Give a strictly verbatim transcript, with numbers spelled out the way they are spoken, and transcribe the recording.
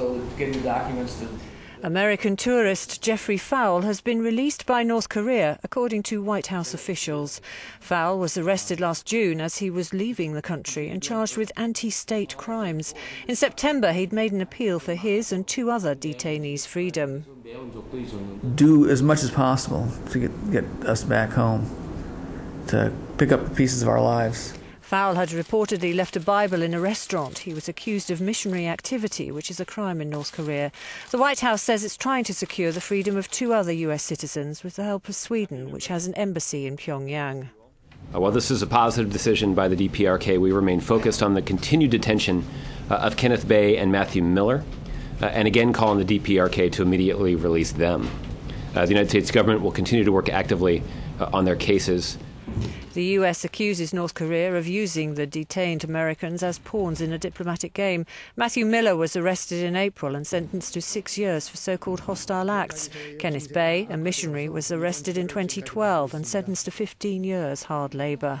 so give me documents to... American tourist Jeffrey Fowle has been released by North Korea, according to White House officials. Fowle was arrested last June as he was leaving the country and charged with anti-state crimes. In September, he'd made an appeal for his and two other detainees' freedom. Do as much as possible to get, get us back home, to pick up the pieces of our lives. Fowle had reportedly left a Bible in a restaurant. He was accused of missionary activity, which is a crime in North Korea. The White House says it's trying to secure the freedom of two other U S citizens with the help of Sweden, which has an embassy in Pyongyang. While this is a positive decision by the D P R K, we remain focused on the continued detention of Kenneth Bae and Matthew Miller, and again call on the D P R K to immediately release them. The United States government will continue to work actively on their cases. The U S accuses North Korea of using the detained Americans as pawns in a diplomatic game. Matthew Miller was arrested in April and sentenced to six years for so-called hostile acts. Kenneth Bae, a missionary, was arrested in twenty twelve and sentenced to fifteen years hard labor.